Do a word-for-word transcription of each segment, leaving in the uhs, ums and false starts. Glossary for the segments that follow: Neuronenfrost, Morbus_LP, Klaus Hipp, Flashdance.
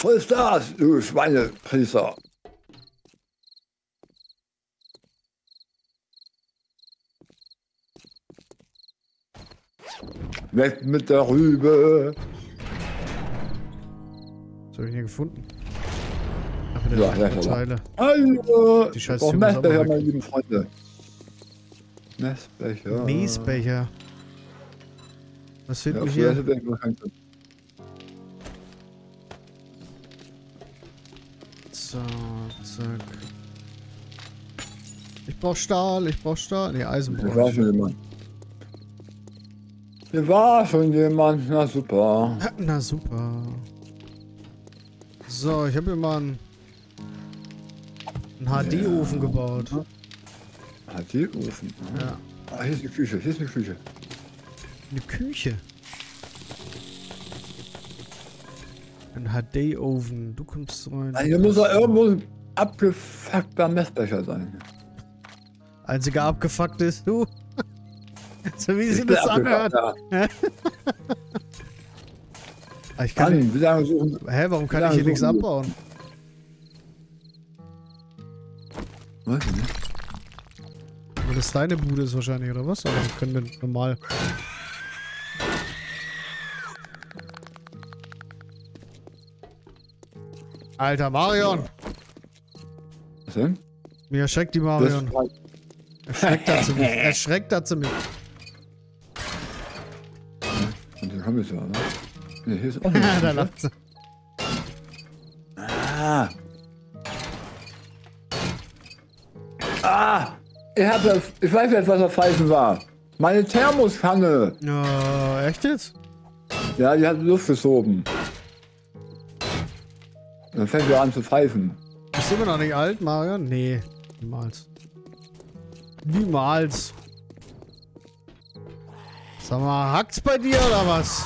Voll Stars, du Schweinepriester. Weg mit der Rübe. Was habe ich denn gefunden? Ach, ja, ja, ja. Teile. Hallo! Die scheiß Meßbecher, meine lieben Freunde. Meßbecher. Meßbecher. Was finden wir ja, hier? So, zack. Ich brauch Stahl, ich brauch Stahl. Ne, Eisenbrot. Wir warten jemanden. Wir warten jemanden, na super. Na super. So, ich habe mir mal einen, einen H D-Ofen ja. gebaut. H D-Ofen? Ja. Ah, hier ist die Küche, hier ist die Küche. Eine Küche? Ein H D-Ofen, du kommst rein. Hier muss da irgendwo ein abgefuckter Messbecher sein. Einziger abgefuckte ist du. So wie sie das anhört. Ja. Ich kann nicht. Wie lange suchen? Hä, warum kann ich hier nichts abbauen? Weiß ich nicht. Aber das deine Bude ist wahrscheinlich, oder was? Aber wir können denn normal. Alter, Marion! Was denn? Mir erschreckt die Marion. Erschreckt er zu mich. Erschreckt er zu mich. Und den haben wir ja, ne? Nee, hier ist auch nicht. Da lacht sie. Ah! Ah! Ich, hab das, ich weiß jetzt, was auf Pfeifen war. Meine Thermoskanne! Oh, echt jetzt? Ja, die hat Luft geschoben. Dann fängt wir an zu pfeifen. Bist du immer noch nicht alt, Marion? Nee, niemals. Niemals. Sag mal, hackt's bei dir oder was?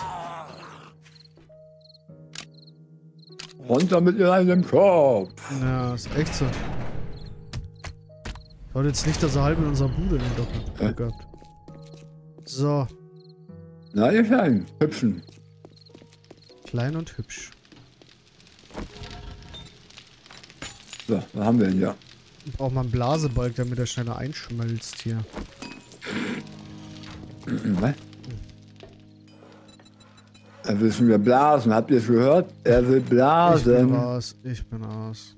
Runter mit ihr in dem Kopf. Ja, ist echt so. Ich wollte jetzt nicht, dass er halb in unserer Bude den Doppel äh? gehabt. So. Na, ihr kleinen Hübschen. Klein und hübsch. So, da haben wir ihn ja. Braucht man einen Blasebalg, damit er schneller einschmelzt hier. Was? Er will schon wieder blasen, habt ihr es gehört? Er will blasen. Ich bin raus, ich bin raus.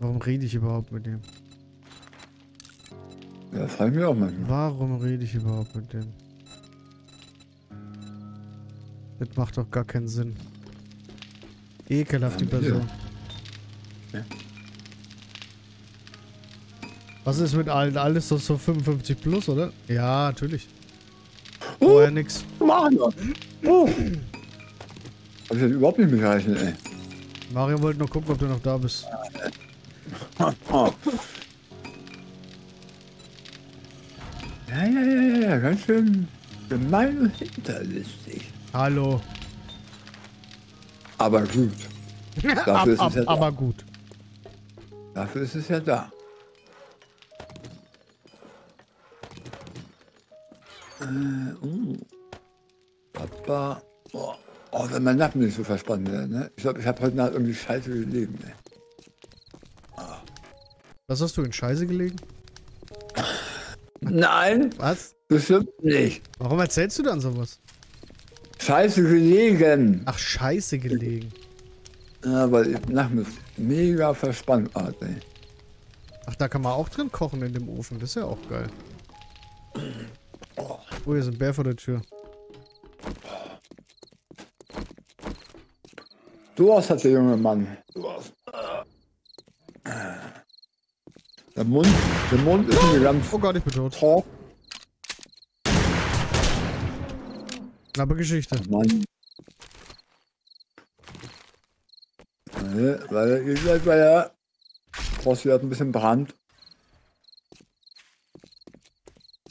Warum rede ich überhaupt mit dem? Ja, das frage ich mir auch manchmal. Warum rede ich überhaupt mit dem? Das macht doch gar keinen Sinn. Ekelhaft die Person. Ja. Was ist mit allen? Alles doch so fünfundfünfzig plus, oder? Ja, natürlich. Oh, ja nix. Mario! Oh. Hab ich das überhaupt nicht mitgerechnet, ey. Mario wollte noch gucken, ob du noch da bist. Ja, ja, ja, ja, ganz schön gemein und hinterlistig. Hallo. Aber gut. Dafür ab, ist ab, es ja da. Aber gut. Dafür ist es ja da. Äh, uh. Papa. Oh. Oh, wenn mein Nacken nicht so verspannt wäre, ne? Ich glaube, ich habe heute Nacht irgendwie Scheiße gelegen, ne? Was hast du in Scheiße gelegen? Nein. Was? Bestimmt nicht. Warum erzählst du dann sowas? Scheiße gelegen. Ach, Scheiße gelegen. Ja, weil ich nachts mega verspannt war, ey. Ach, da kann man auch drin kochen in dem Ofen. Das ist ja auch geil. Oh, hier ist ein Bär vor der Tür. Du hast halt der junge Mann. Du hast. Der Mund, der Mund ist mir ganz. Oh Gott, ich bin tot. Oh. Knappe Geschichte. Oh Mann. Weil ihr seid bei der Frosty hat ein bisschen Brand.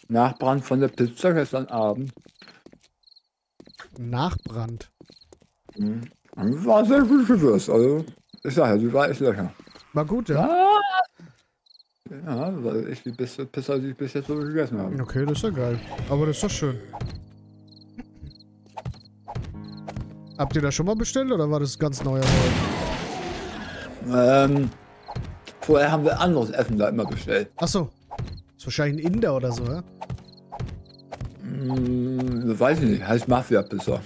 Nachbrand von der Pizza gestern Abend. Nachbrand? Mhm. War sehr gut gewürzt, also ich sag ja, die war echt lecker. War gut, ja? Ah! Ja, weil ich die beste Pizza, die ich bis jetzt so gegessen habe. Okay, das ist ja geil. Aber das ist doch schön. Habt ihr das schon mal bestellt oder war das ganz neuer? Ähm, vorher haben wir anderes Essen da immer bestellt. Achso. Ist wahrscheinlich ein Inder oder so, ja? Hm, weiß ich nicht. Heißt Mafia-Pisser.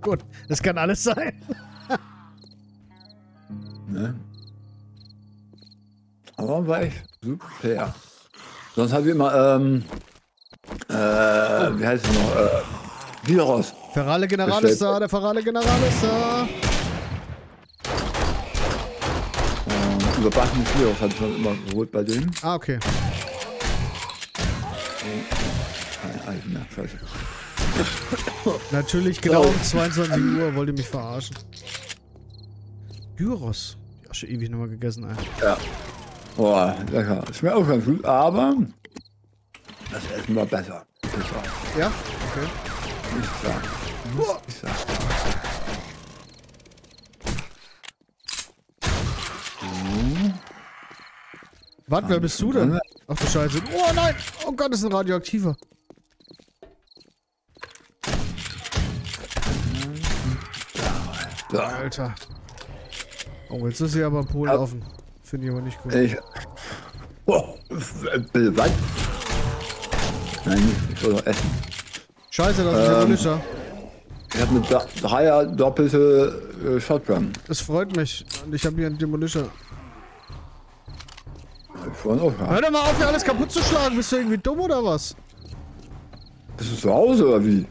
Gut, das kann alles sein. Ne? Aber war echt super. Sonst habe ich immer, ähm, äh, wie heißt es noch, äh, Virus. Ferale Generalis da, der Ferale Generalis da. Ähm, überbackenes Virus habe ich schon immer geholt bei denen. Ah, okay. Kein Eis mehr, scheiße. Natürlich genau um zweiundzwanzig Uhr, wollt ihr mich verarschen. Gyros. Ich hab schon ewig nochmal gegessen, ey. Ja. Boah, lecker. Schmeckt auch ganz gut, aber das Essen war besser. besser. Ja? Okay. Ich sag. Boah. Ich sag. So. Warte, wer bist du denn? Ach du Scheiße. Oh nein! Oh Gott, das ist ein radioaktiver. Da. Alter. Oh, jetzt ist hier aber Pool ja. Offen. Finde ich aber nicht gut. Ich... Oh, was? Nein, ich soll noch essen. Scheiße, das ist ja Lutscher. Ich habe eine Dreier doppelte äh, Shotgun. Das freut mich. Ich habe hier einen Demolisher. Ich wollte auch haben. Hör doch mal auf, mir alles kaputt zu schlagen. Bist du irgendwie dumm oder was? Bist du zu Hause oder wie?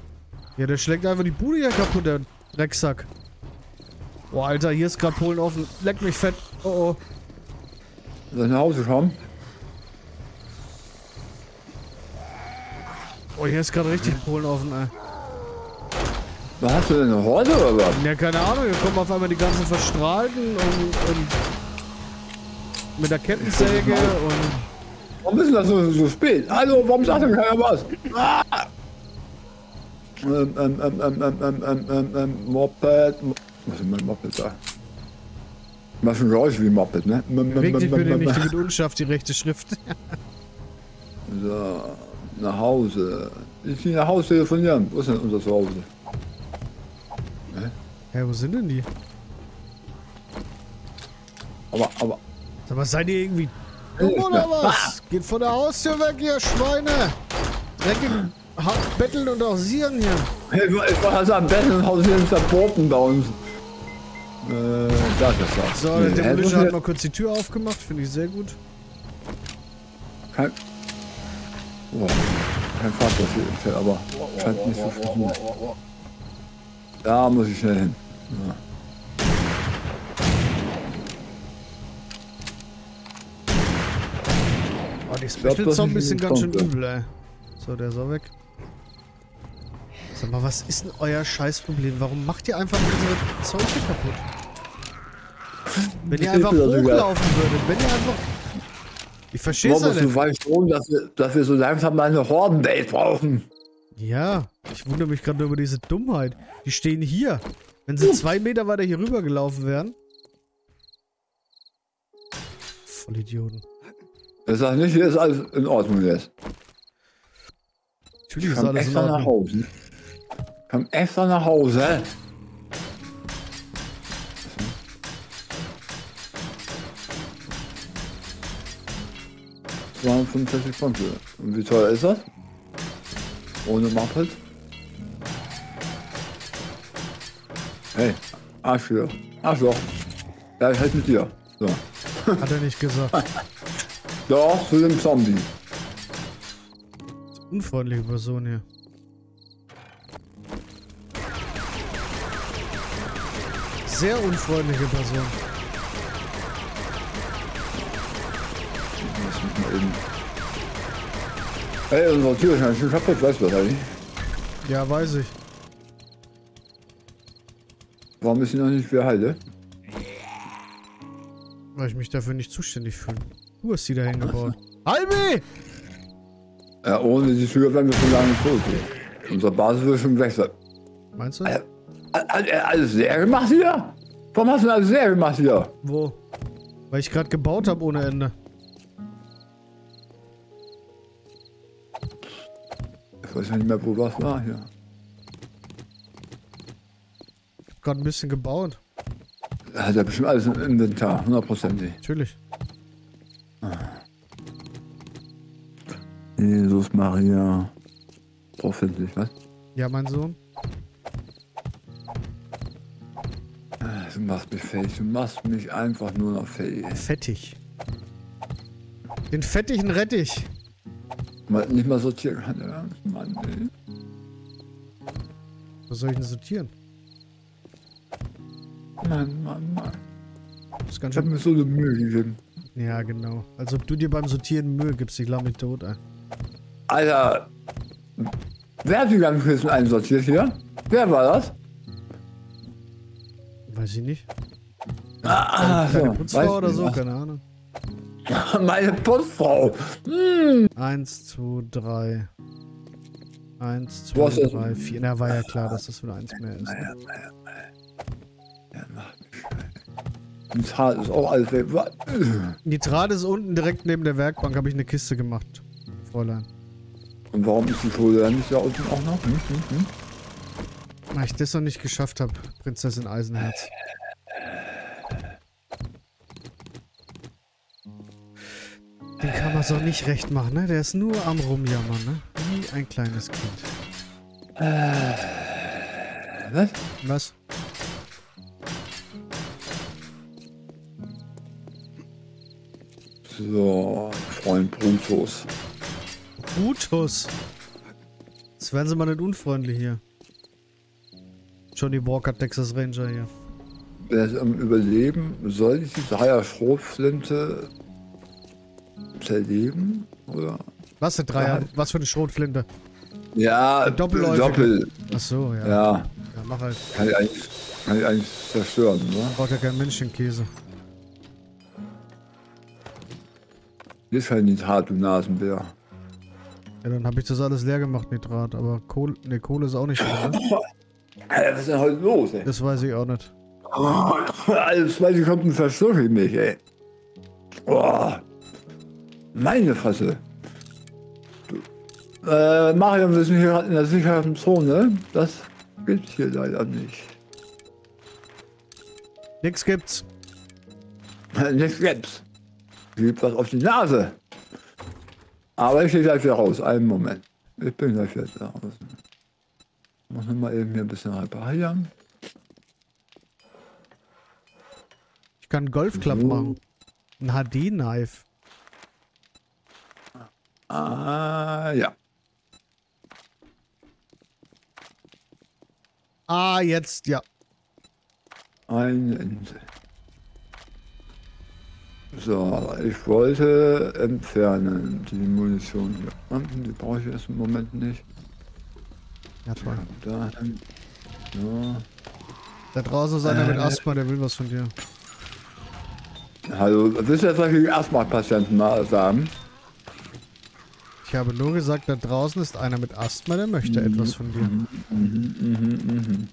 Ja, der schlägt einfach die Bude hier kaputt, der Drecksack. Boah, Alter, hier ist gerade Polen offen. Leck mich fett. Oh, oh. Soll ich nach Hause kommen? Oh, hier ist gerade richtig Polen offen, ey. Was hast du denn, eine Horde oder was? Ja, keine Ahnung. Hier kommen auf einmal die ganzen Verstrahlten und, und mit der Kettensäge und... Warum ist denn das so, so spät? Also, warum sagt denn keiner was? Ah! Ähm, ähm, ähm, ähm, ähm, ähm, ähm, ähm, Moped... Was ist denn mein Moped da? Was ein Geräusch wie Moped, ne? Beweg dich bitte nicht, du mit unschafft die rechte Schrift. So, nach Hause. Ich gehe nach Hause telefonieren. Wo ist denn unser Zuhause? Ne? Hä, wo sind denn die? Aber, aber... Sag mal, seid ihr irgendwie dumm oder was? Geht von der Haustür weg, ihr Schweine! Dreckigen Betteln und Hausieren hier. Ich wollte also am Betteln und Hausieren verboten bei uns. Äh, da ist das. So, der Demolisher hat mal kurz die Tür aufgemacht, finde ich sehr gut. Kein. Oh, kein Fahrzeug hier, aber scheint nicht so viel. Da muss ich schnell hin. Ja. Oh, die Special-Zombies sind ganz schön übel, ey. So, der ist auch weg. Sag mal, was ist denn euer Scheißproblem? Warum macht ihr einfach unsere Zombies kaputt? Wenn ihr einfach hochlaufen würdet, wenn ihr einfach... Ich verstehe es nicht. Du weißt schon, dass wir, dass wir so langsam mal eine Horden-Date brauchen. Ja, ich wundere mich gerade über diese Dummheit. Die stehen hier. Wenn sie zwei Meter weiter hier rüber gelaufen wären. Voll Idioten. Ich sag nicht, hier ist alles in Ordnung jetzt. Natürlich ist alles in Ordnung. Nach Hause. Ich komme extra nach Hause. zweihundertfünfunddreißig Punkte. Und wie teuer ist das? Ohne Muppet? Hey, Arschloch. Arschloch. Ja, ich halt mit dir. So. Hat er nicht gesagt. Doch, zu dem Zombie. Unfreundliche Person hier. Sehr unfreundliche Person. Ey, unsere Tür ist schon kaputt, weißt du das eigentlich? Ja, weiß ich. Warum ist sie noch nicht wieder heile? Weil ich mich dafür nicht zuständig fühle. Du hast sie da hingebaut. Albi! Ja, ohne die Tür werden wir schon lange tot. Unsere Basis wird schon weg sein. Meinst du? Äh, alles leer gemacht hier? Warum hast du alles leer gemacht hier? Wo? Weil ich gerade gebaut habe ohne Ende. Ich weiß ja nicht mehr, wo was war hier. hab gerade ein bisschen gebaut. Da hat er bestimmt alles im Inventar, hundertprozentig. Natürlich. Jesus, Maria. Hoffentlich, was? Ja, mein Sohn. Du machst mich fähig. Du machst mich einfach nur noch fähig. Fettig. Den fettigen Rettich. Nicht mal sortieren kann, ja? Mann, ey. Was soll ich denn sortieren? Mann, Mann, Mann. Das ist ganz schön. Ich hab mir so eine Mühe gegeben. Ja, genau. Als ob du dir beim Sortieren Mühe gibst, ich lach mich tot, ey. Alter. Wer hat die ganzen Kisten einsortiert hier? Wer war das? Weiß ich nicht. Ah, also, keine Putzfrau oder so, was? Keine Ahnung. Meine Putzfrau! Hm. Eins, zwei, drei. Eins, zwei, drei, vier. Na, war ja klar, dass das wieder eins mehr ist. Naja, naja, naja. Ja, macht mich schnell. Nitrat ist auch alles weg. Nitrat ist unten direkt neben der Werkbank, habe ich eine Kiste gemacht, Fräulein. Und warum ist die Kohle dann nicht da unten auch noch? Hm, hm, hm. Weil ich das noch nicht geschafft habe, Prinzessin Eisenherz. Den kann man so nicht recht machen, ne? Der ist nur am Rumjammern, ne? Wie ein kleines Kind. Äh, was? Was? So, Freund Brutus. Brutus? Jetzt werden sie mal nicht unfreundlich hier. Johnny Walker, Texas Ranger hier. Der ist am Überleben. Soll ich diese Dreier-Schrotflinte zerleben? Oder? Was für Dreier? Was für eine Schrotflinte? Ja, doppelläufig. Doppel. Achso, ja. Ja. Ja, mach halt. Kann ich eigentlich, kann ich eigentlich zerstören, oder? Braucht ja kein Mensch den Käse. Ist halt Nitrat, du Nasenbär. Ja, dann habe ich das alles leer gemacht, Nitrat. Aber Kohle, ne, Kohle ist auch nicht leer, ne? Alter, was ist denn heute los, ey? Das weiß ich auch nicht. Oh, alles zweite kommt ein Verschluss in mich, ey. Oh, meine Fresse. Äh, Mario, wir sind hier in der sicheren Zone. Das gibt's hier leider nicht. Nix gibt's. Nix gibt's. Gibt was auf die Nase. Aber ich gehe gleich wieder raus. Einen Moment. Ich bin gleich wieder raus. Muss man mal eben hier ein bisschen reparieren. Ich kann Golfklapp so machen. Ein H D-Knife. Ah, ja. Ah, jetzt, ja. Eine Insel. So, ich wollte entfernen die Munition hier. Die brauche ich jetzt im Moment nicht. Ja, toll. Da, so. Da draußen ist einer äh, mit Asthma, der will was von dir. Hallo, willst du jetzt was gegen Asthma-Patienten mal sagen? Ich habe nur gesagt, da draußen ist einer mit Asthma, der möchte mhm. etwas von dir. Mhm. Mhm. Mhm. Mhm.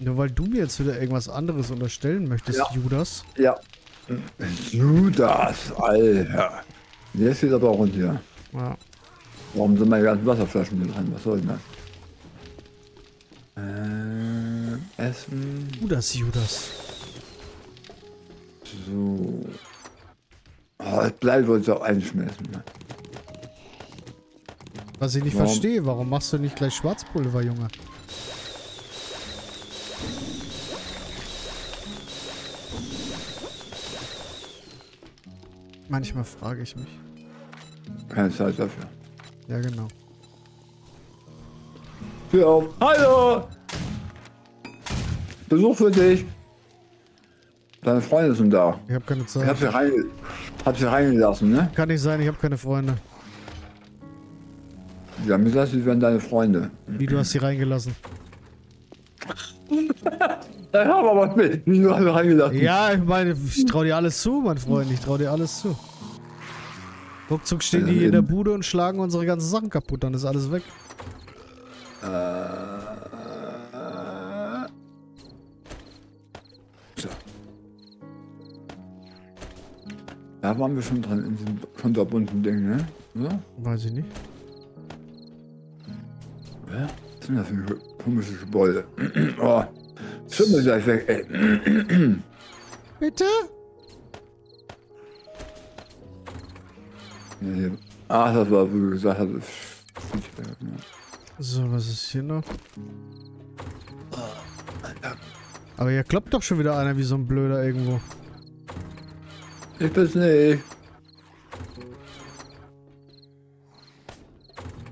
Nur weil du mir jetzt wieder irgendwas anderes unterstellen möchtest, ja. Judas. Ja. Judas, Alter. Jetzt geht aber rund hier. Ja. Warum sind meine ganzen Wasserflaschen hier dran? Was soll ich denn? Ähm, Essen. Judas, Judas. So. Oh, das Blei wollte ich auch einschmeißen. Ne? Was ich nicht warum? verstehe, warum machst du nicht gleich Schwarzpulver, Junge? Manchmal frage ich mich. Keine Zeit dafür. Ja, genau. Tür auf. Hallo! Besuch für dich! Deine Freunde sind da. Ich hab keine Zeit. Ich hab sie, rein, hab sie reingelassen, ne? Kann nicht sein, ich hab keine Freunde. Ja, mir sagst du, sie wären deine Freunde. Wie, du hast sie reingelassen? Da haben wir was mit. Wie, du hast sie reingelassen? Ja, ich meine, ich trau dir alles zu, mein Freund. Ich trau dir alles zu. Ruckzuck stehen die in der Bude und schlagen unsere ganzen Sachen kaputt, dann ist alles weg. Äh, äh, so. Da waren wir schon dran, in diesem konterbunten Ding, ne? Oder? Weiß ich nicht. Ja? Was sind das für komische Gebäude? Oh, Schimmel gleich weg, ey. Bitte? Nee. Ach, das war, wie gesagt, das ist nicht mehr. So, was ist hier noch? Aber hier kloppt doch schon wieder einer wie so ein Blöder irgendwo. Ich bin's nicht.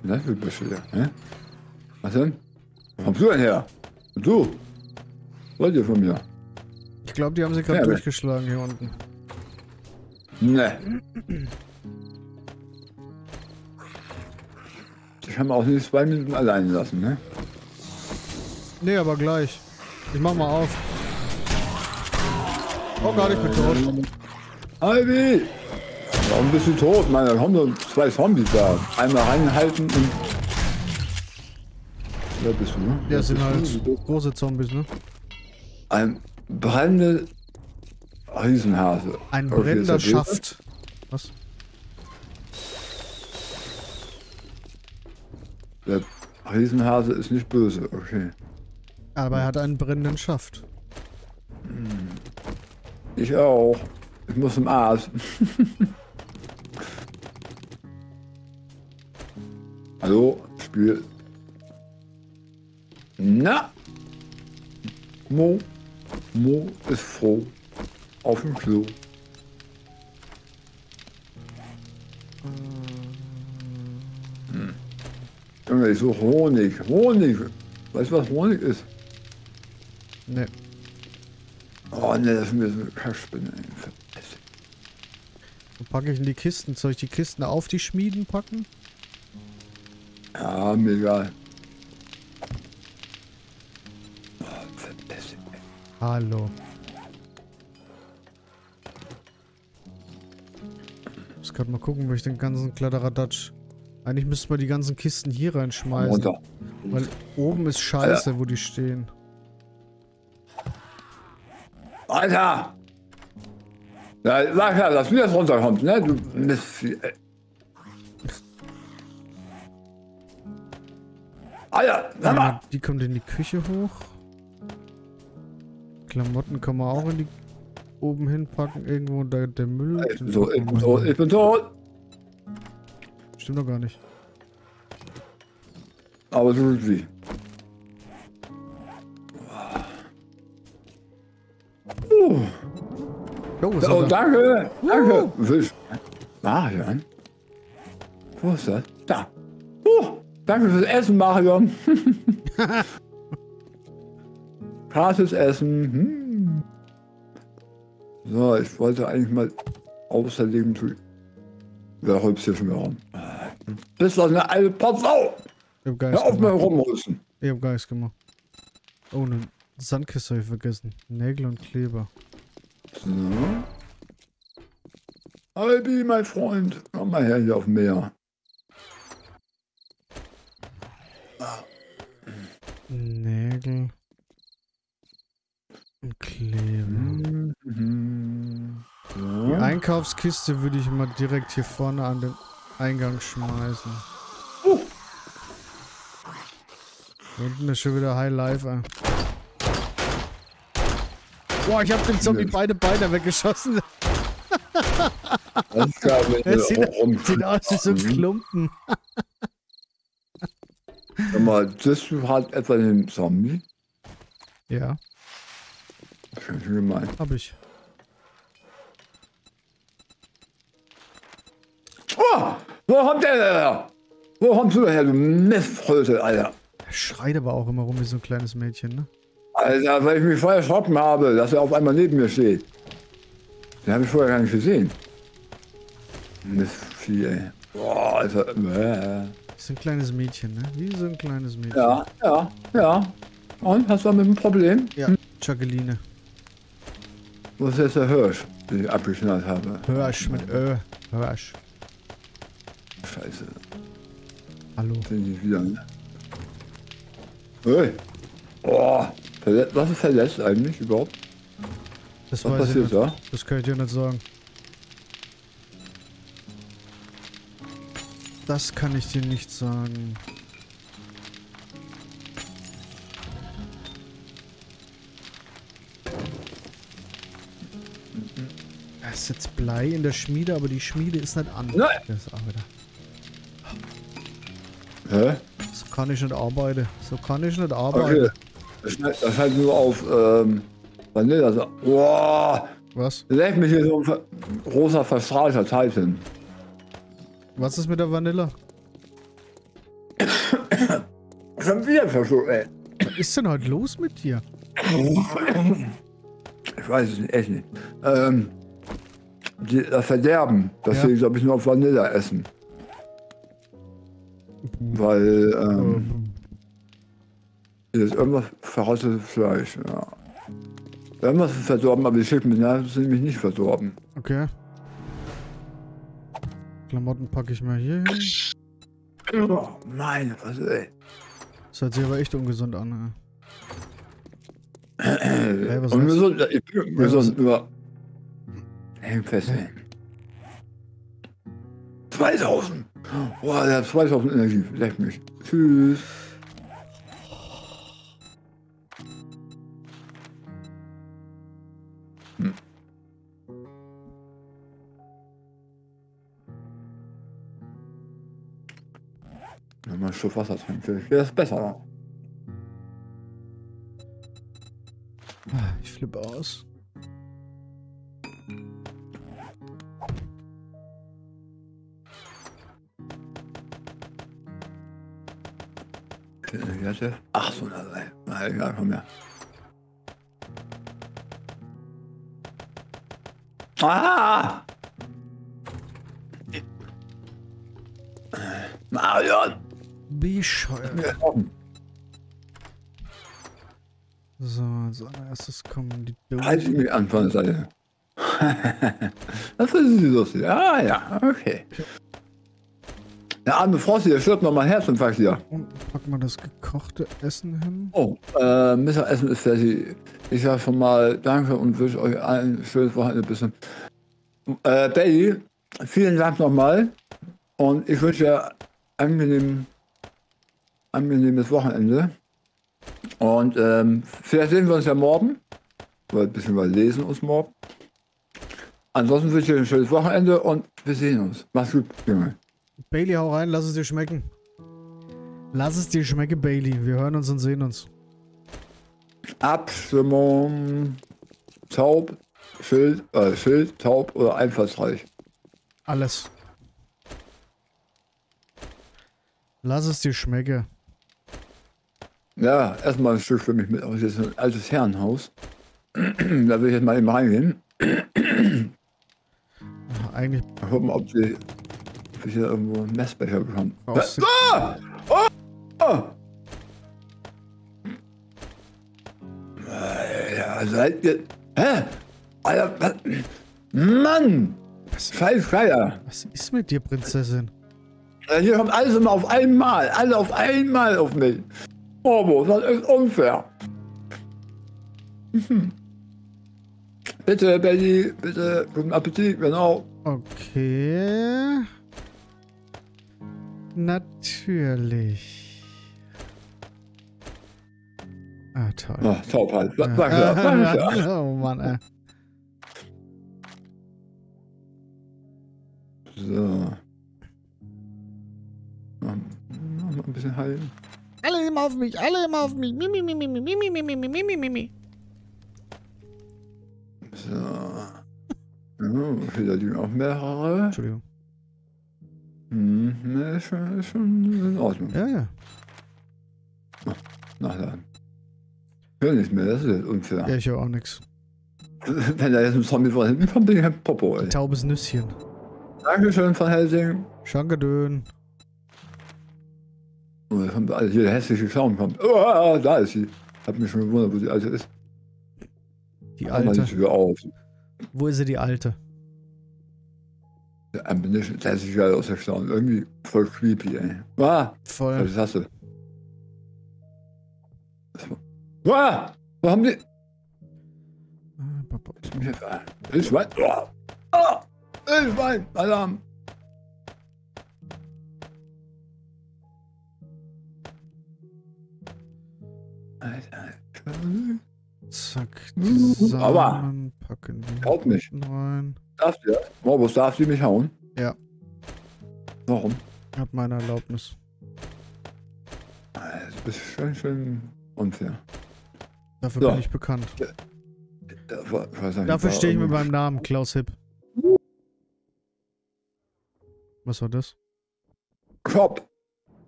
Na, wie bist du denn, ne? Was denn? Wo kommst du denn her? Und du? Wollt ihr von mir? Ich glaube, die haben sie gerade ja, durchgeschlagen hier unten. Ne. Ich habe auch nicht zwei Minuten allein lassen, ne? Ne, aber gleich. Ich mach mal auf. Oh Gott, ich bin tot. Ivy! Warum bist du tot, Mann? Da kommen nur zwei Zombies da. Einmal reinhalten und... Wer bist du, ne? Ja, das sind halt du? große Zombies, ne? Ein brennender Riesenhase. Ein brennender Schaft. Was? Der Riesenhase ist nicht böse, okay. Aber er hat einen brennenden Schaft. Ich auch. Ich muss zum Arzt. Hallo, Spiel. Na? Mo. Mo ist froh. Auf dem Klo. Hm. Junge, ich suche Honig. Honig. Weißt du, was Honig ist? Nee. Oh ne, das ist mir so eine Kackspinne. Wo packe ich in die Kisten? Soll ich die Kisten auf die Schmieden packen? Ja, mir egal. Oh, verpiss dich. Hallo. Ich muss gerade mal gucken, wo ich den ganzen Kladderadatsch... Eigentlich müssten wir die ganzen Kisten hier reinschmeißen. Runter. Weil oben ist scheiße, Alter, wo die stehen. Alter! Ja, sag ja, dass du jetzt runterkommst, ne? Du Mist. Alter, sag mal! Ja, die kommt in die Küche hoch. Klamotten kann man auch in die oben hinpacken, irgendwo unter der Müll. Ich bin tot, ich bin tot, ich bin tot! Stimmt doch gar nicht. Aber so sind sie. Uh. Jo, oh, danke! Danke! Fisch. Marion? Wo ist das? Da! Uh, danke fürs Essen, Marion! Gratis Essen! Hm. So, ich wollte eigentlich mal außerleben tun. Wer holst hier schon wieder rum? Bist du eine alte Potsau? Hör auf mal rumrüsten! Ich hab Geist gemacht. Oh ne. Sandkiste habe ich vergessen. Nägel und Kleber. So. Albi, mein Freund. Komm mal her hier auf dem Meer. Nägel. Und Kleber. Mhm. So. Die Einkaufskiste würde ich immer direkt hier vorne an den Eingang schmeißen. Uh. Unten ist schon wieder High Life, ey. Boah, ich hab den Zombie beide Beine weggeschossen. Das das sieht, sieht aus wie so ein Klumpen. Sag mal, das hat etwa den Zombie? Ja. Schön gemein. Hab ich. Oh, wo kommt der her? Wo kommst du her, du Mistfröte, Alter? Er schreit aber auch immer rum wie so ein kleines Mädchen, ne? Alter, weil ich mich vorher erschrocken habe, dass er auf einmal neben mir steht. Den habe ich vorher gar nicht gesehen. Mistvieh, ey. Boah, Alter. Das ist ein kleines Mädchen, ne? Wie so ein kleines Mädchen. Ja, ja, ja. Und, hast du damit ein Problem? Ja, hm? Jacqueline. Wo ist jetzt der Hirsch, den ich abgeschnallt habe? Hirsch mit Ö. Hirsch. Scheiße. Hallo. Den ich wieder, ne? Hey. Oh. Was ist verletzt eigentlich überhaupt? Das Was passiert da? Das kann ich dir nicht sagen. Das kann ich dir nicht sagen. Da ist jetzt Blei in der Schmiede, aber die Schmiede ist nicht an. Nein. Das ist auch wieder. Hä? So kann ich nicht arbeiten. So kann ich nicht arbeiten. Okay. Das, heißt, das heißt nur auf ähm, Vanille. Also, wow. Was? Lädt mich hier so ein rosa verstrahlter Titan. Was ist mit der Vanille? Ich hab wieder verschluckt, ey. Was ist denn heute los mit dir? Ich weiß es echt nicht. Ähm, die, das Verderben, deswegen ja. Glaube ich nur auf Vanille essen. Weil, ähm, mhm. das ist irgendwas verrottetes Fleisch, ja. Irgendwas ist verdorben, aber die Schichten sind nämlich nicht verdorben. Okay. Klamotten packe ich mal hier hin. Oh, meine Fresse, ey. Das hört sich aber echt ungesund an, ey. Hey, was ungesund, ich bin ungesund über... Häng fest, ey. zweitausend! Boah, der hat zweitausend Energie. Lächeln mich. Tschüss. Hm. Wenn man ein Stück Wasser trinkt, wäre das besser. Ich flippe aus. Ach so, nein, nein, egal, komm her. Ah! Marion! Bescheuert. So, als allererstes kommen die Dosen. Halt ich mich an von der Seite. Das ist die lustig. Ah ja, okay. Der arme Frosty, der stirbt noch mal Herzinfarkt hier. Und packen wir das gekochte Essen hin. Oh, äh, Mittagessen ist fertig. Ich sag schon mal danke und wünsche euch allen ein schönes Wochenende. Bisschen. Äh, Baby, vielen Dank nochmal. Und ich wünsche dir ein angenehm, angenehmes Wochenende. Und ähm, vielleicht sehen wir uns ja morgen. Weil ein bisschen mal lesen uns morgen. Ansonsten wünsche ich dir ein schönes Wochenende und wir sehen uns. Mach's gut, Junge. Bailey, hau rein, lass es dir schmecken. Lass es dir schmecken, Bailey. Wir hören uns und sehen uns. Abstimmung. Taub, Schild, äh, Schild, taub oder einfallsreich. Alles. Lass es dir schmecken. Ja, erstmal ein Stück für mich mit. Das ist ein altes Herrenhaus. Da will ich jetzt mal eben reingehen. Ach, eigentlich. Mal gucken, ob die. Hab ich hier irgendwo einen Messbecher bekommen. Ah! Oh! Oh! Alter, seid ihr... Hä? Alter, was? Mann! Scheiß Geier! Was ist mit dir, Prinzessin? Hier kommt alles immer auf einmal. Alle auf einmal auf mich. Morbus, das ist unfair. Hm. Bitte, Betty, bitte. Guten Appetit, genau. Okay... Natürlich. Ah, toll. Ach, taub halt. Sag ja. Sag ja. ja. Oh Mann, ey. So. Mach mal ein bisschen heilen. Alle immer auf mich, alle immer auf mich. Mimi, mimi, mimi, mimi, mimi, mimi, mimi. So. Ja, da liegen auch mehrere. Entschuldigung. Hm, ne, ist schon, ist schon in Ordnung. Ja, ja. Oh, nachladen. Ich höre nichts mehr, das ist unfair. Ja, ich höre auch nichts. Wenn da jetzt ein Zombie von hinten kommt, bin ich ein Popo, ey. Taubes Nüsschen. Dankeschön von Helsing. Dankeschön. Oh, da kommt alles, jeder hässliche Schaum kommt. Oh, da ist sie. Hab mich schon gewundert, wo die Alte ist. Die Alte? Mach mal die Tür auf. Wo ist sie, die Alte? Ein bisschen lässig geil aus der Staun. Irgendwie voll creepy, ey. Ah, voll. Was hast du? Ah, wo haben die? Ich mein. Ah, ich mein. Alarm. Zack. Zusammenpacken. Haut mich. Rein. Darfst du das? Morbus, darfst du mich hauen? Ja. Warum? Ich hab meine Erlaubnis. Also, das ist schön, schön unfair. Dafür so. bin ich bekannt. Ja. Dafür, Dafür stehe ich mit meinem Namen, Klaus Hipp. Was war das? Kopf!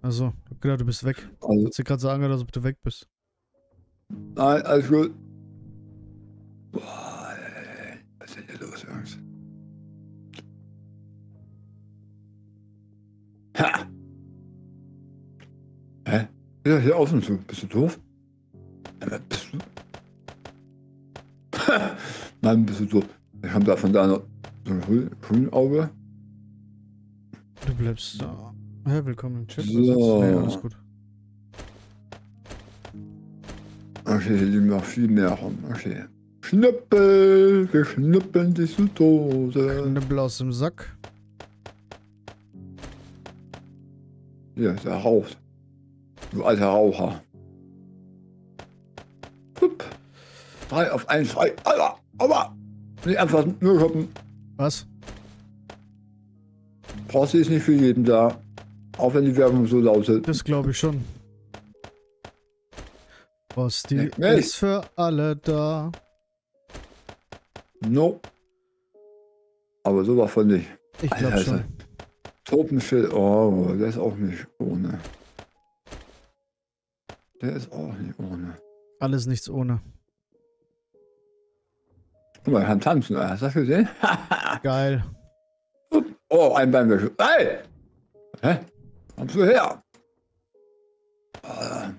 Achso, ich hab gedacht, du bist weg. Also, ich dir gerade sagen, dass du weg bist. Nein, alles gut. Boah, was ist denn hier los, Jungs? Ha! Hä? Ja, hier außen zu. Bist du doof? Bist du? Nein, bist du doof. Ich hab da von da noch so ein grünes Auge. Du bleibst da. Ja, willkommen im Chat. So. Hey, alles gut. Okay, hier liegen noch viel mehr rum. Okay. Schnuppel! Wir schnuppeln dich zu Tode. Schnuppel aus dem Sack. Hier ist er raucht. Du alter Raucher. Hup. Drei auf eins, frei. Alter! Aua! Nicht einfach nur schuppen. Was? Posse ist nicht für jeden da. Auch wenn die Werbung so lautet. Das glaube ich schon. Posti ist für alle da. No. Aber sowas von nicht. Ich glaube schon. Topenschild. Oh, der ist auch nicht ohne. Der ist auch nicht ohne. Alles nichts ohne. Guck mal, ich kann tanzen. Hast du das gesehen? Geil. Oh, ein Beinwäsche. Hey! Hä? Kommst du her? Ah.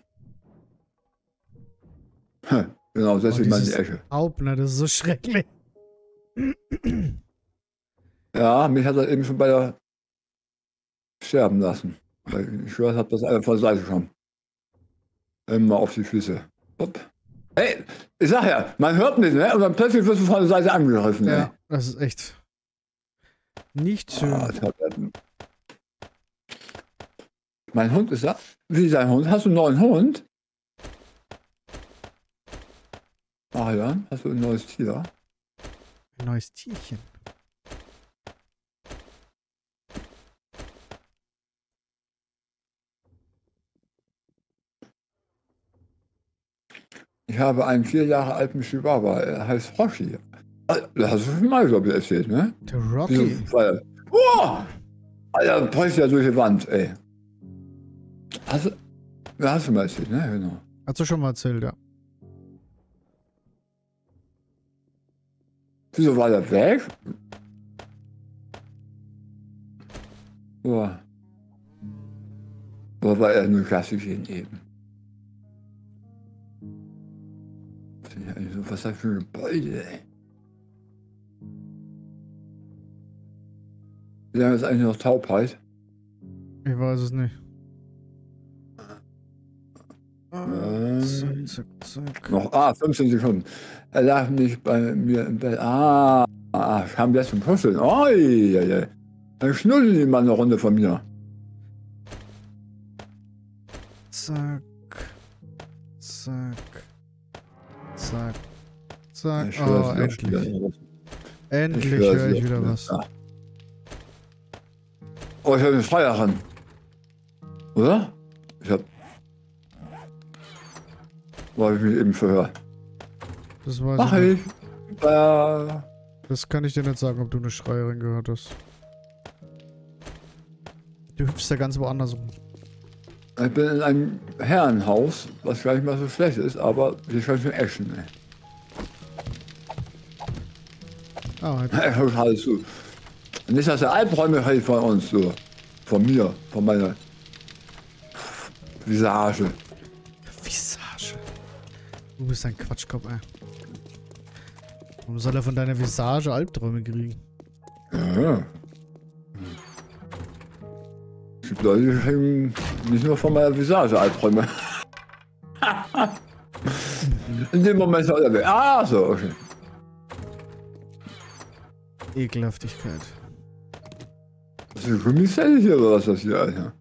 Genau, das oh, ist meine Esche. Hauptner, das ist so schrecklich. Ja, mich hat er eben schon bei der sterben lassen. Ich schwör, ich hab das einfach von der Seite schon. Immer auf die Füße. Hopp. Ey, ich sag ja, man hört nicht, ne? Und dann plötzlich wirst du von der Seite angegriffen. Ja, ey. Das ist echt... Nicht schön. Ah, mein Hund ist da. Wie sein Hund? Hast du einen neuen Hund? Ah ja, hast du ein neues Tier? Ein neues Tierchen. Ich habe einen vier Jahre alten Chihuahua. Er heißt Roshi. Das hast du schon mal, glaube ich, erzählt, ne? Der Rocky. Oh! Alter, täuscht ja durch die Wand, ey. Hast du, hast du mal erzählt, ne? Genau. Hast du schon mal erzählt, ja. Wieso war der weg? Boah. Boah, war er nur klassisch hin eben. Was ist denn eigentlich so, was ist das für ein Gebäude, ey? Wie lange ist eigentlich noch Taubheit? Ich weiß es nicht. Ähm, zack, zack, zack. Noch, ah, fünfzehn Sekunden. Er lag nicht bei mir im Bett. Ah, ich habe jetzt zum Puscheln. Oi, oi, oi. Dann schnuddeln die mal eine Runde von mir. Zack, zack, zack, zack. Ich oh, endlich. Endlich, endlich höre ich wieder was. Ja. Oh, ich habe den Freier ran. Oder? Ich hab... Wo hab ich mich eben verhört? Das weiß Mach ich. ich. Äh... Das kann ich dir nicht sagen, ob du eine Schreierin gehört hast. Du hüpfst ja ganz woanders rum. Ich bin in einem Herrenhaus, was gar nicht mal so schlecht ist, aber hier scheint schon Eschen, ey. Ah, halt. Ich hab halt zu. Nicht, dass der Albräume hält von uns, so. Von mir, von meiner Visage. Visage? Du bist ein Quatschkopf, ey. Warum soll er von deiner Visage Albträume kriegen? Ja. Es gibt Leute, die kriegen nicht nur von meiner Visage Albträume. In dem Moment soll er weg. Ah, so, okay. Ekelhaftigkeit. Das ist eine Gummizelle hier oder was ist das hier, Alter?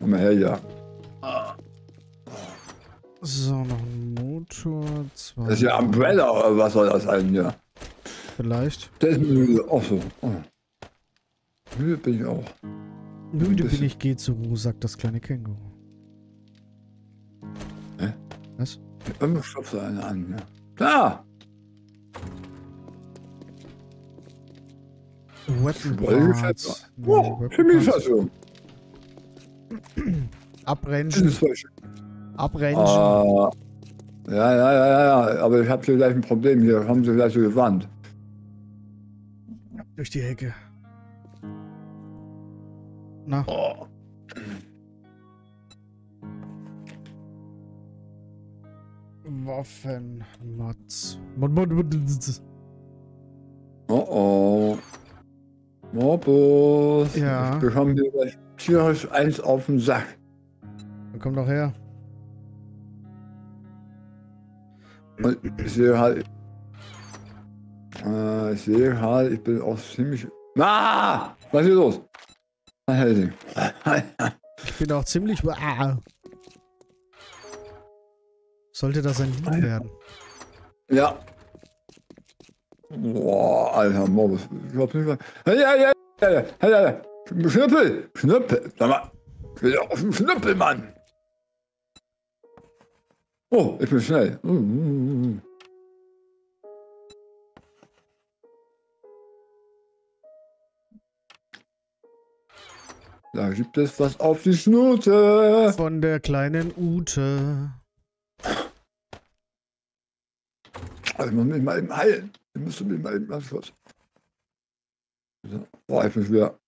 Komm mal her, ja. So, noch ein Motor. Zwei. Das ist ja Umbrella oder was soll das sein hier? vielleicht. Da ist müde, auch so. Oh. Müde bin ich auch. Müde bin ich, geh zur Ruhe, sagt das kleine Känguru. Hä? Was? Irgendwo stopft er einen an, ne? Da! Weapon-Parts. Oh, Chemiefassung. Abrenschen. Abrenschen. Ah, ja, ja, ja, ja, aber ich habe hier gleich ein Problem. Hier haben sie gleich so gewandt. Durch die Hecke. Na. Oh. Waffenmatz. Oh oh. Morbus. Ja. Ich bekomme dir gleich tierisch eins auf den Sack. Dann komm doch her. Und ich sehe halt. Äh, ich sehe halt, ich bin auch ziemlich. Ah! Was ist hier los? Ich bin auch ziemlich. Ah. Sollte das ein Lied werden? Ja. Boah, alter Morbus. Ich glaub nicht, was. Hey, hey, hey, hey, hey. Schnippel! Schnippel! Sag mal! Ich will auf den Schnippel, Mann! Oh, ich bin schnell. Mm, mm, mm. Da gibt es was auf die Schnute! Von der kleinen Ute. Also, ich muss mich mal eben heilen. Ich müsste mich mal eben anschluss. Boah, ich bin schwer.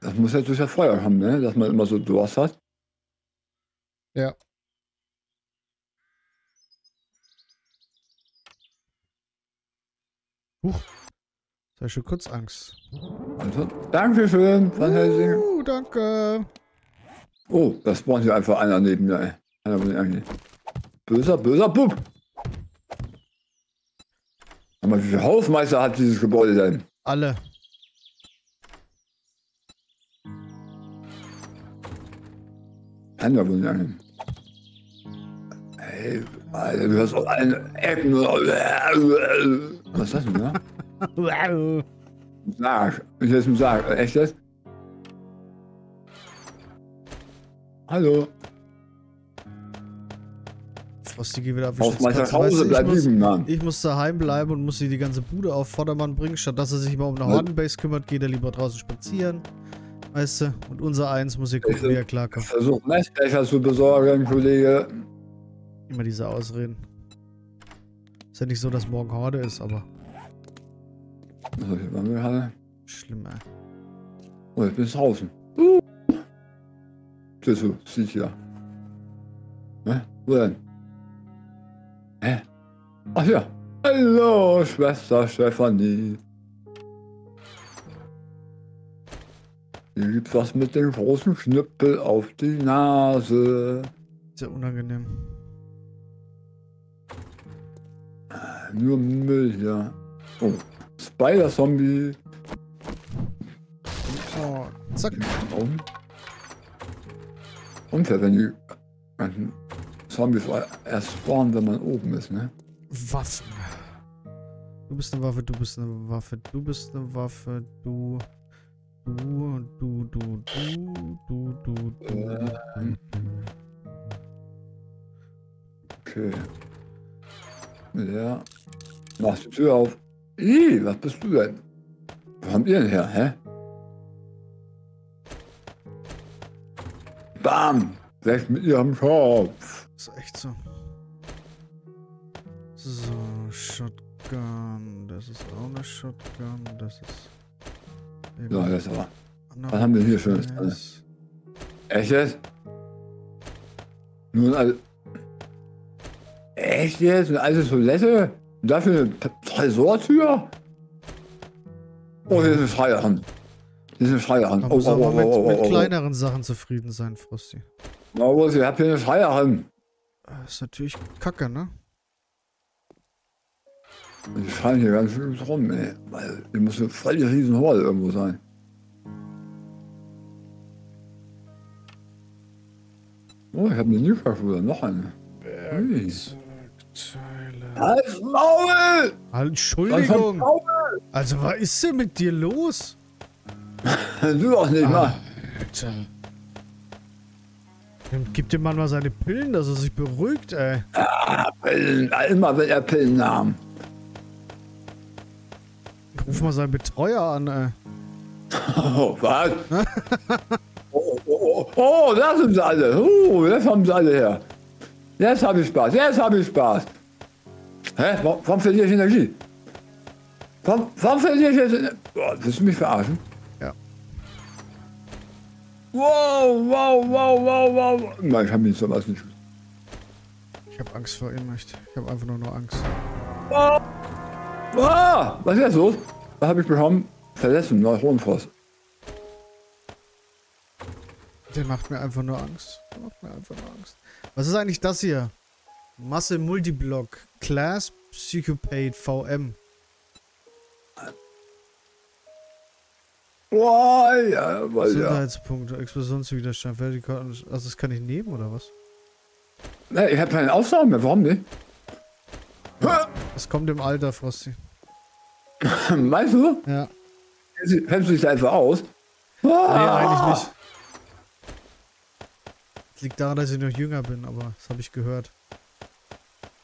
Das muss ja durch das Feuer haben, ne? Dass man immer so Durst hat. Ja. Huch. Da ist schon kurz Angst. Also, Dankeschön. Uh, danke. Oh, das braucht hier einfach einer neben mir, ey. Einer muss ich angehen. Böser, böser Bub. Aber wie viel Hausmeister hat dieses Gebäude denn? Alle. Kann da wohl nicht angehen. Hey, Alter, du hast auch eine Ecken. Was ist das denn, ne? Wow. Sarg. Ich jetzt im Sarg. Echt jetzt? Hallo. Frosty, geh wieder auf. Hausmeister Hause, bleib liegen, Mann. Ich muss daheim bleiben und muss sie die ganze Bude auf Vordermann bringen. Statt dass er sich immer um eine Hordenbase kümmert, geht er lieber draußen spazieren. Weißt du? Und unser Eins muss hier gucken, wie er klarkommt. Versuch Messbecher zu besorgen, Kollege. Immer diese Ausreden. Ist ja nicht so, dass morgen Horde ist, aber. Also, hier waren wir gerade. Schlimm, ey. Oh, jetzt bin ich draußen. Uh. Siehst du, siehst du ja. Hä? Wo denn? Hä? Ach ja. Hallo, Schwester Stefanie. Hier gibt's was mit dem großen Schnippel auf die Nase. Sehr unangenehm. Nur Müll hier. Oh. Spider-Zombie. Oh, zack. Unfair, wenn die ganzen Zombies erst spawnen, wenn man oben ist, ne? Waffen. Du bist eine Waffe, du bist eine Waffe, du bist eine Waffe, du. Du, du, du, du, du, du, du. Ähm. Okay. Ja. Mach die Tür auf. Ih, was bist du denn? Wo kommt ihr denn her, hä? Bam! Weg mit ihrem Kopf! Ist echt so. So, Shotgun. Das ist auch eine Shotgun. Das ist. So, das ist aber. Was haben wir hier für eine? Echt jetzt? Nun, also. Echt jetzt? Eine alte Toilette? Und dafür eine Tresortür? Oh, hier ist eine Schreierhand. Hier ist eine Schreierhand. Man muss oh, aber oh, mit, oh, oh, oh, oh. mit kleineren Sachen zufrieden sein, Frosty. Morbus, ich hab hier eine Schreierhand. Das ist natürlich kacke, ne? Die schreien hier ganz schön rum, ey. Weil hier muss eine voll riesen Horde irgendwo sein. Oh, ich hab eine Newcastle, noch eine. Bergzeugteile. Halt's Maul! Entschuldigung. Also, was ist denn mit dir los? Du auch nicht, ah, mal. Alter. Gib dem Mann mal seine Pillen, dass er sich beruhigt, ey. Ah, Pillen. Immer will er Pillen haben. Ruf mal seinen Betreuer an, ey. Oh, was? oh, oh, oh, oh, das sind sie alle. Oh, das haben sie alle her. Jetzt habe ich Spaß, jetzt habe ich Spaß. Hä? Warum verliere ich Energie? Warum, warum verliere ich jetzt Energie? Oh, willst du mich verarschen? Ja. Wow, wow, wow, wow, wow. Nein, ich habe mich so was nicht. Ich habe Angst vor ihm, echt. Ich habe einfach nur noch Angst. Oh. Ah, was ist jetzt los? Was habe ich bekommen? Verletzung, Neuronenfrost. Der macht mir einfach nur Angst. Der macht mir einfach nur Angst. Was ist eigentlich das hier? Masse Multiblock Class Psychopath V M. Oh, ja, weil ja. Sicherheitspunkte, Explosionswiderstand, Vertikal. Also das kann ich nehmen oder was? Ne, ich habe keinen Aufsagen mehr. Warum nicht? Das kommt im Alter, Frosty. Weißt du? Ja. Hältst du dich da einfach aus? Nee, eigentlich nicht. Das liegt daran, dass ich noch jünger bin, aber das habe ich gehört.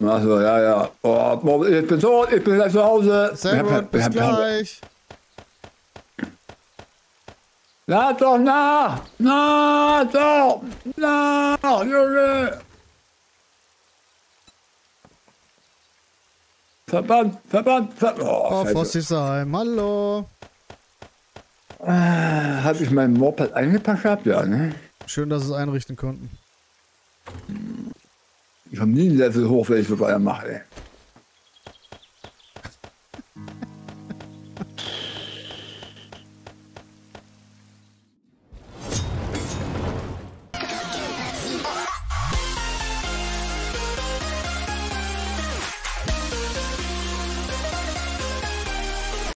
Achso, ja, ja. Oh, ich bin tot, ich bin gleich zu Hause. Sehr gut, hab, bis hab, gleich. Na doch, na! Na doch! Na! Junge! Verband, Verband, Verband. Oh, oh Frosty Salm, hallo. Ah, hab ich meinen Moped eingepackt gehabt? Ja, ne? Schön, dass sie es einrichten konnten. Ich komm nie ein Level hoch, wenn ich so weitermache, ey.